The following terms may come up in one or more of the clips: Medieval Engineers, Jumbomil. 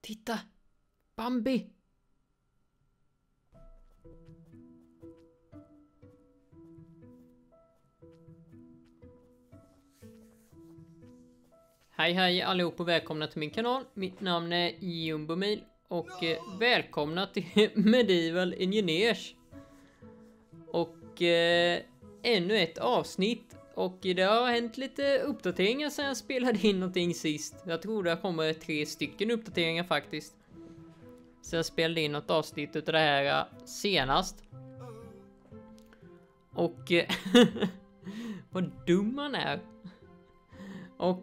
Titta! Bambi! Hej hej allihop och välkomna till min kanal. Mitt namn är Jumbomil och välkomna till Medieval Engineers. Och ännu ett avsnitt. Och det har hänt lite uppdateringar sen jag spelade in någonting sist. Jag tror det kommer 3 stycken uppdateringar faktiskt. Så jag spelade in något avsnitt utav det här senast. Och vad dum man är. Och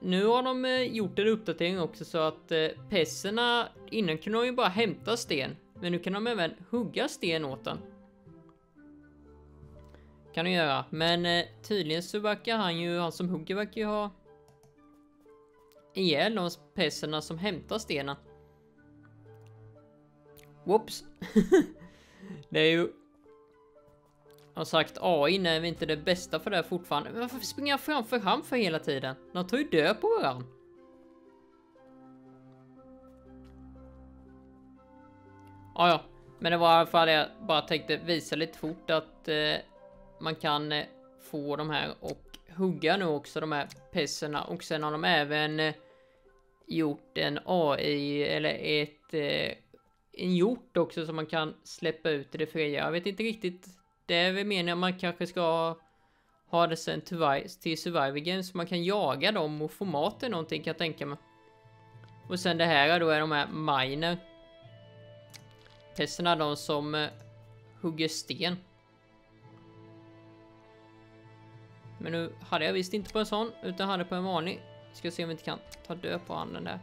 nu har de gjort en uppdatering också så att pesserna, innan kunde de ju bara hämta sten. Men nu kan de även hugga sten åt den. Kan de göra. Men tydligen så verkar han som hugger verkar ju ha ihjäl de pesserna som hämtar stenen. Whoops. Det är ju... Jag har sagt AI är vi inte det bästa för det här fortfarande. Men varför springer jag framför han för hela tiden? De tar ju död på varandra. Ja. Men det var i alla fall jag bara tänkte visa lite fort att man kan få de här och hugga nu också de här pesserna. Och sen har de även gjort en AI eller en hjort också som man kan släppa ut i det fria. Jag vet inte riktigt. Det är väl meningen man kanske ska ha det sen till Survivor Games så man kan jaga dem och få mat eller någonting kan jag tänka mig. Och sen det här då är de här miner. Pesserna de som hugger sten. Men nu hade jag visst inte på en sån utan hade på en vanlig. Ska se om vi inte kan ta död på handen där.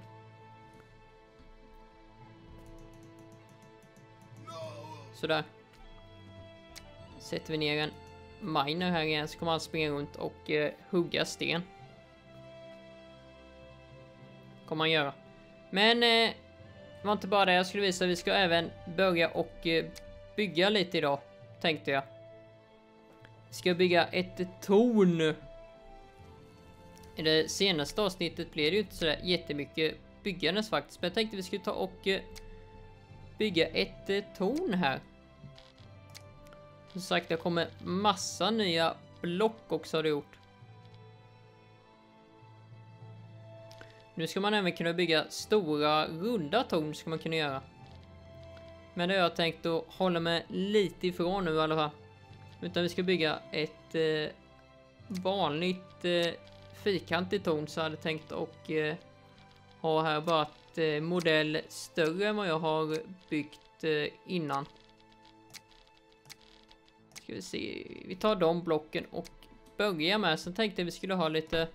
Sådär. Sätter vi ner en miner här igen så kommer han springa runt och hugga sten. Kommer man göra. Men var inte bara det jag skulle visa. Vi ska även börja och bygga lite idag tänkte jag. Vi ska bygga ett torn. I det senaste avsnittet blev det ju inte sådär jättemycket byggandes faktiskt. Men jag tänkte vi skulle ta och bygga ett torn här. Som sagt, det kommer massa nya block också har det gjort. Nu ska man även kunna bygga stora runda torn ska man kunna göra. Men det har jag tänkt att hålla mig lite ifrån nu i alla fall. Utan vi ska bygga ett vanligt fyrkantigt torn så jag hade tänkt och ha här bara ett modell större än vad jag har byggt innan. Ska vi se, vi tar de blocken och börjar med. Sen tänkte jag vi skulle ha lite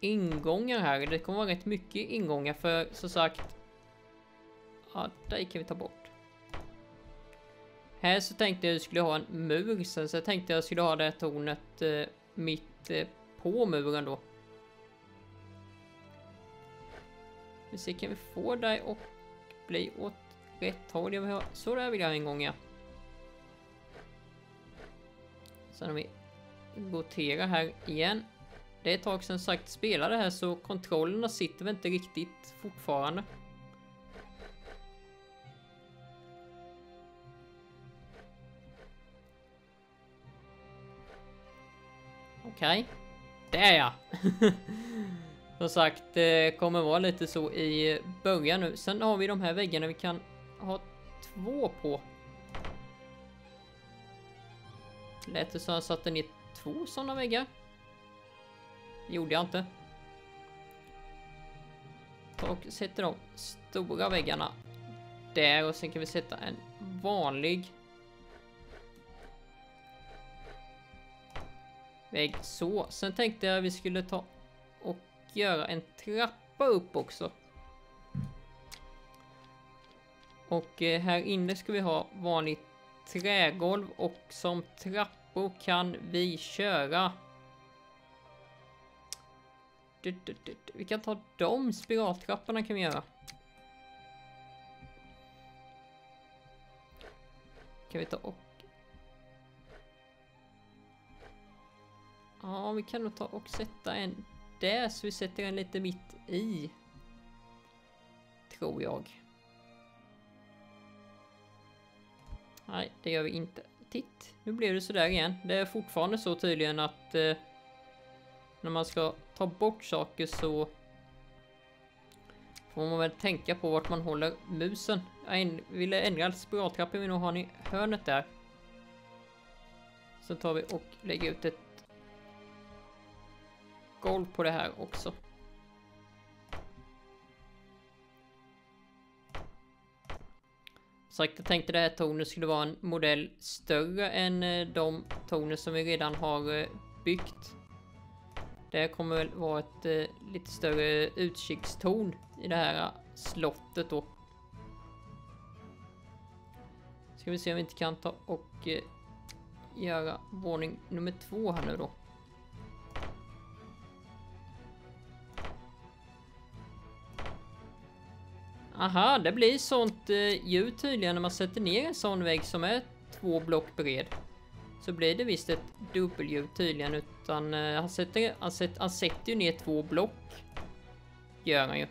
ingångar här. Det kommer vara rätt mycket ingångar för som sagt. Ja, där kan vi ta bort. Här så tänkte jag skulle ha en mur. Sen så tänkte jag skulle ha det här tornet mitt på muren då. Vi ser kan vi få dig och bli åt rätt håll jag vill ha. Så där vill jag ha en gång ja. Sen om vi roterar här igen. Det är ett tag sedan sagt spelade här så kontrollerna sitter väl inte riktigt fortfarande. Okej. Där ja. Som sagt det kommer vara lite så i början nu. Sen har vi de här väggarna vi kan ha 2 på. Lät det så jag satte ner 2 sådana väggar. Det gjorde jag inte. Och sätter de stora väggarna där och sen kan vi sätta en vanlig vägg så. Sen tänkte jag att vi skulle ta och göra en trappa upp också. Och här inne ska vi ha vanligt trägolv och som trappor kan vi köra. Vi kan ta de spiraltrapporna kan vi göra. Kan vi ta och... Ja, vi kan nog ta och sätta en där, så vi sätter den lite mitt i. Tror jag. Nej, det gör vi inte. Titt, nu blev det sådär igen. Det är fortfarande så tydligen att när man ska ta bort saker så får man väl tänka på vart man håller musen. Jag ville ändra spiraltrappen, men nu har ni hörnet där. Så tar vi och lägger ut ett golv på det här också. Så jag tänkte det här tornet skulle vara en modell större än de tornet som vi redan har byggt. Det kommer väl vara ett lite större utkikstorn i det här slottet då. Ska vi se om vi inte kan ta och göra våning nummer 2 här nu då. Aha, det blir sånt ljud tydligen när man sätter ner en sån vägg som är 2 block bred. Så blir det visst ett dubbelljud tydligen, utan han sätter ju ner 2 block. Gör han ju.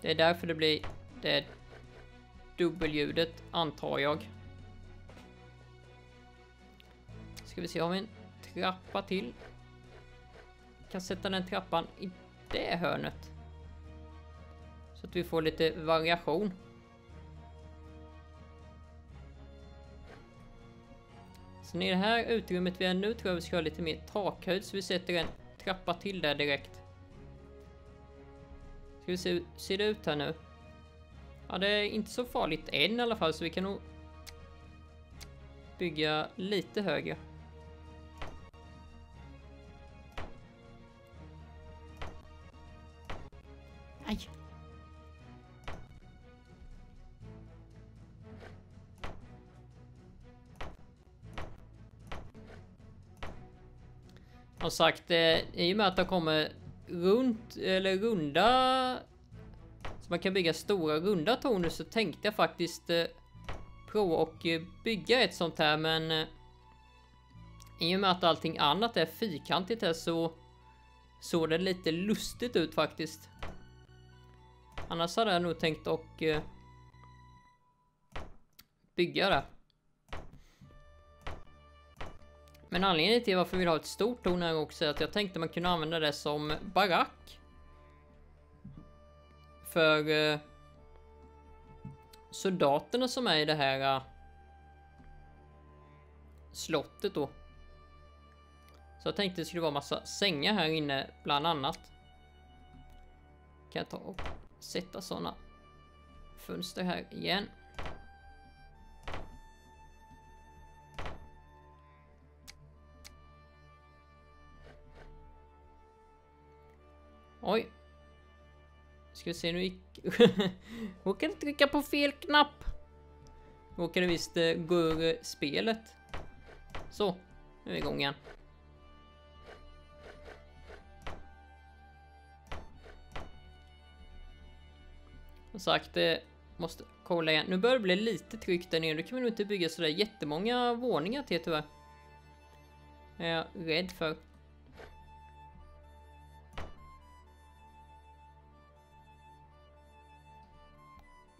Det är därför det blir det dubbelljudet, antar jag. Ska vi se, har vi en trappa till? Jag kan sätta den trappan i det hörnet. Så att vi får lite variation. Sen i det här utrymmet vi är nu tror jag vi ska ha lite mer takhöjd. Så vi sätter en trappa till där direkt. Ska vi se hur ser det ut här nu? Ja, det är inte så farligt än i alla fall, så vi kan nog bygga lite högre. Aj! Som sagt, i och med att det kommer runda, så man kan bygga stora runda torn, så tänkte jag faktiskt prova och bygga ett sånt här, men i och med att allting annat är fyrkantigt här så såg det lite lustigt ut faktiskt. Annars hade jag nog tänkt och bygga det. Men anledningen till varför vi vill ha ett stort torn här också är att jag tänkte man kunde använda det som barack. För soldaterna som är i det här slottet då. Så jag tänkte det skulle vara massa sängar här inne bland annat. Kan jag ta och sätta sådana fönster här igen. Oj. Ska vi se, nu gick... råkade trycka på fel knapp. Råkade visst gå ur spelet. Så, nu är vi igång igen. Som sagt, måste kolla igen. Nu börjar det bli lite tryck där nere. Nu kan vi nog inte bygga sådär jättemånga våningar till tyvärr. Är jag rädd för...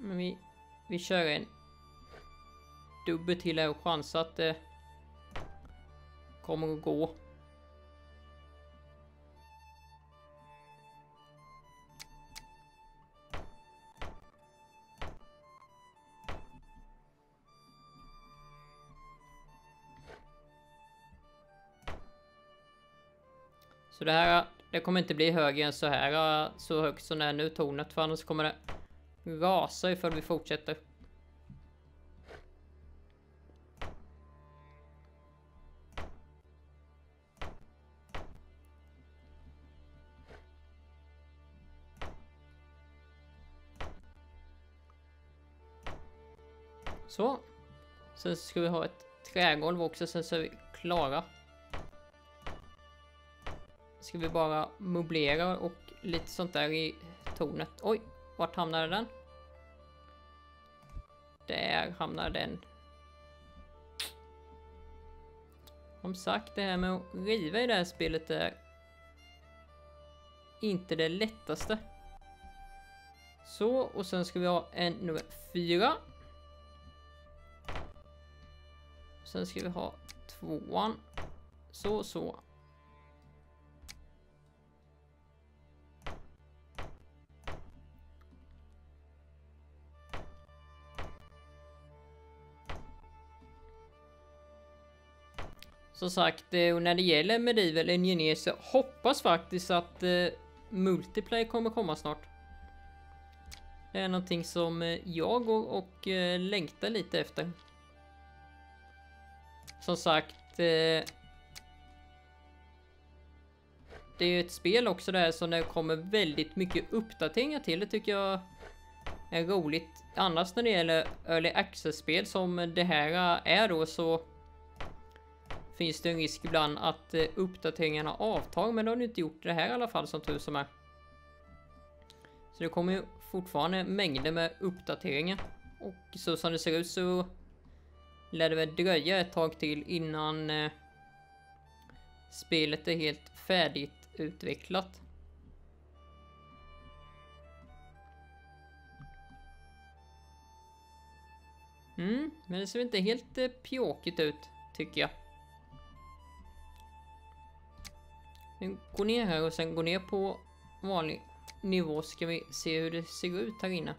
Men vi kör en dubbel till här och chansar att det kommer att gå. Så det här, det kommer inte bli högre än så här, så högt som det är nu tornet, för annars kommer det rasa ifall vi fortsätter. Så. Sen ska vi ha ett trägolv också, sen så är vi klara. Ska vi bara möblera och lite sånt där i tornet. Oj, vart hamnade den? Där hamnar den. Som sagt, det här med att riva i det här spelet är inte det lättaste. Så, och sen ska vi ha en nummer 4. Sen ska vi ha 2an. Så. Som sagt, när det gäller Medieval Engineers så hoppas faktiskt att multiplayer kommer komma snart. Det är någonting som jag går och längtar lite efter. Som sagt, det är ju ett spel också där som det kommer väldigt mycket uppdateringar till. Det tycker jag är roligt. Annars när det gäller early access-spel som det här är då, så finns det en risk ibland att uppdateringarna avtar, men det har ni inte gjort det här i alla fall som tur som är. Så det kommer ju fortfarande mängder med uppdateringar. Och så som det ser ut så lär det väl dröja ett tag till innan spelet är helt färdigt utvecklat. Men det ser inte helt pjåkigt ut tycker jag. Gå ner här och sen gå ner på vanlig nivå, ska vi se hur det ser ut här inne.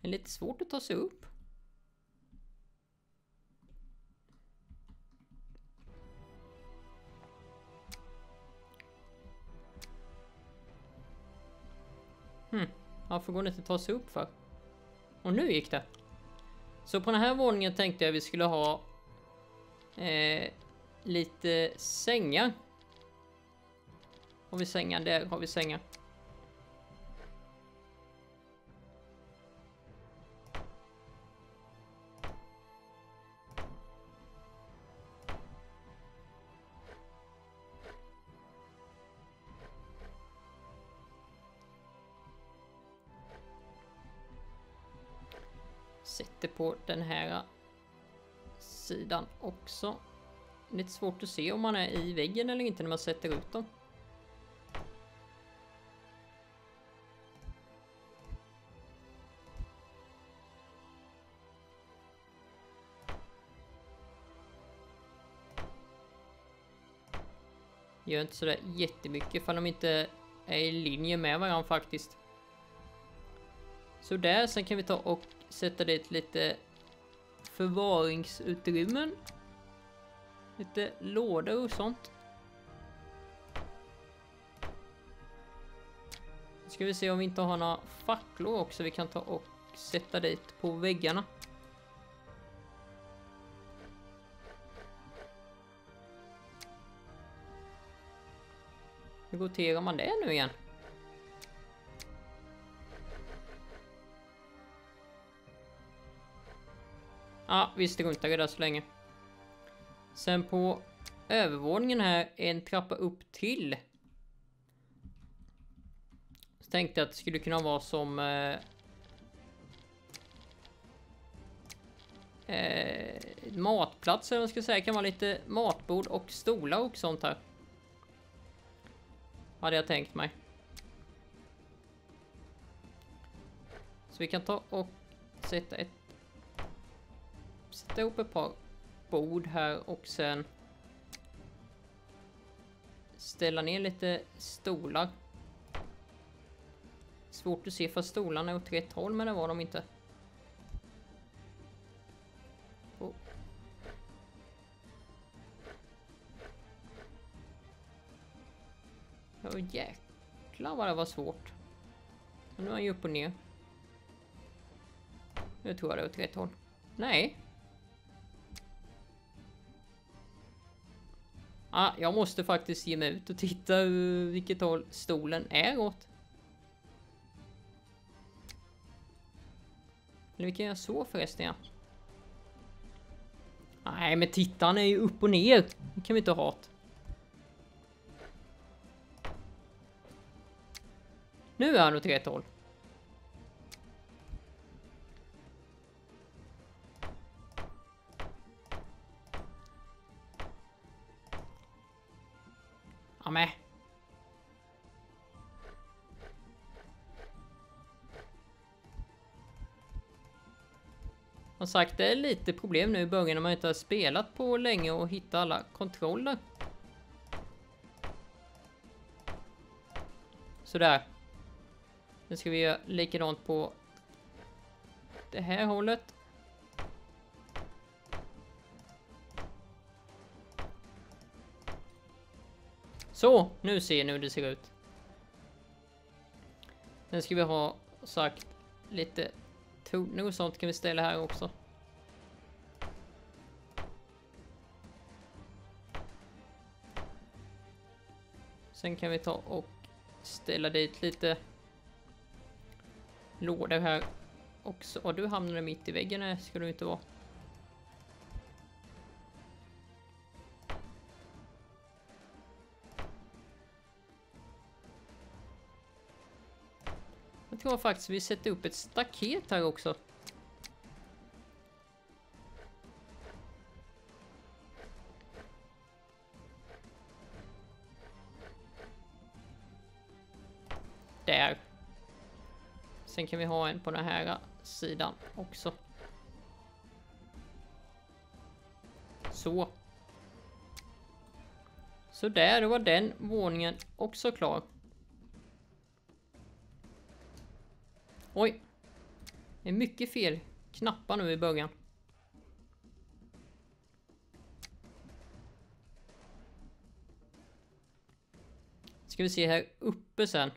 Det är lite svårt att ta sig upp. Varför går det inte att ta sig upp för? Och nu gick det. Så på den här våningen tänkte jag vi skulle ha lite sängar. Har vi sängar? Där har vi sängar. Sätter på den här sidan också. Det är lite svårt att se om man är i väggen eller inte när man sätter ut dem. Gör inte sådär jättemycket för de inte är i linje med varandra faktiskt. Så där, sen kan vi ta och sätta dit lite förvaringsutrymmen. Lite lådor och sånt. Nu ska vi se om vi inte har några facklor också vi kan ta och sätta dit på väggarna. Hur roterar man det nu igen? Ja, vi struntade där så länge. Sen på övervåningen här är en trappa upp till. Så tänkte jag att det skulle kunna vara som matplats, eller vad ska jag säga. Det kan vara lite matbord och stolar och sånt här. Hade jag tänkt mig. Så vi kan ta och sätta ett. Sätta upp ett par bord här och sen ställa ner lite stolar. Svårt att se för stolarna är åt rätt håll, men det var de inte. Jäklar vad det var svårt. Men nu är han ju upp och ner. Nu tror jag det är åt rätt håll. Nej. Jag måste faktiskt ge mig ut och titta vilket håll stolen är åt. Eller vi kan göra så förresten, ja. Nej, men tittan är ju upp och ner. Det kan vi inte ha åt. Nu är han åt rätt håll. เอาไหมSom sagt, det är lite problem nu i början när man inte har spelat på länge och hitta alla kontroller. Sådär. Nu ska vi göra likadant på det här hålet. Så, nu ser ni hur det ser ut. Nu ska vi ha sagt lite... Något sånt kan vi ställa här också. Sen kan vi ta och ställa dit lite lådor här också. Och du hamnar mitt i väggen här, ska du inte vara. Jag tror faktiskt vi sätter upp ett staket här också. Där. Sen kan vi ha en på den här sidan också. Så. Så där, då var den våningen också klar. Oj, det är mycket fel knappar nu i början. Ska vi se här uppe sen.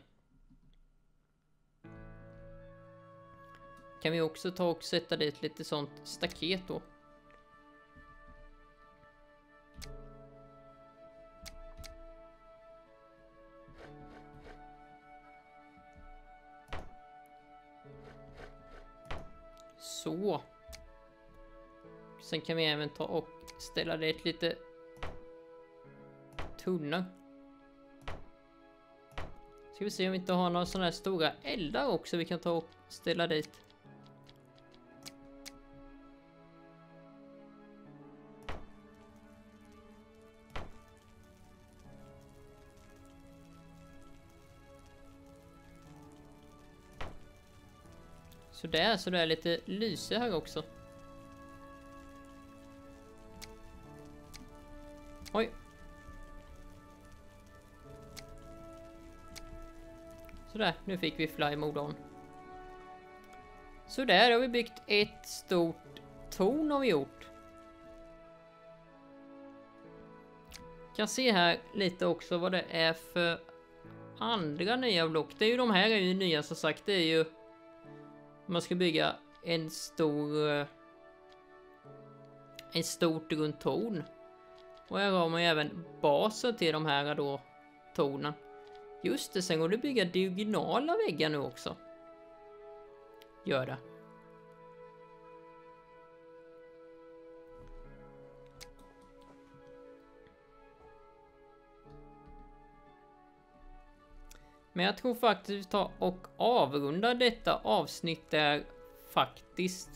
Kan vi också ta och sätta dit lite sånt staket då. Så. Sen kan vi även ta och ställa dit lite tunnor. Ska vi se om vi inte har några sådana här stora eldar också vi kan ta och ställa dit. Så det är lite lyse här också. Oj. Så där, nu fick vi flymode on. Så där har vi byggt ett stort torn har vi gjort. Kan se här lite också vad det är för andra nya block. Det är ju de här är ju nya som sagt, det är ju man ska bygga en stor ett stort runt torn. Och här har man ju även basen till de här då tornen. Just det, sen går det bygga diagonala väggar nu också. Gör det. Men jag tror faktiskt vi tar och avrundar detta avsnitt där faktiskt.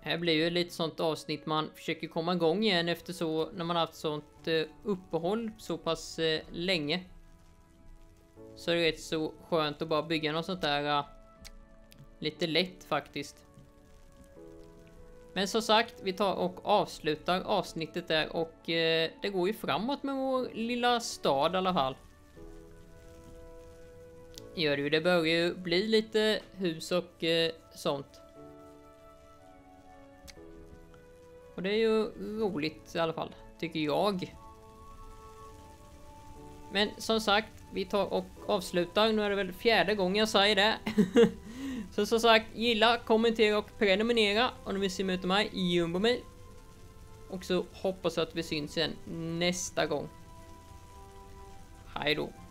Här blir ju lite sånt avsnitt man försöker komma igång igen efter så när man haft sånt uppehåll så pass länge. Så det är rätt så skönt att bara bygga något sånt där lite lätt faktiskt. Men som sagt, vi tar och avslutar avsnittet där och det går ju framåt med vår lilla stad i alla fall. Gör det ju, det börjar ju bli lite hus och sånt. Och det är ju roligt i alla fall, tycker jag. Men som sagt, vi tar och avslutar. Nu är det väl fjärde gången jag säger det. Så som sagt, gilla, kommentera och prenumerera om ni vill se mig i Jumbomail. Och så hoppas jag att vi syns igen nästa gång. Hej då.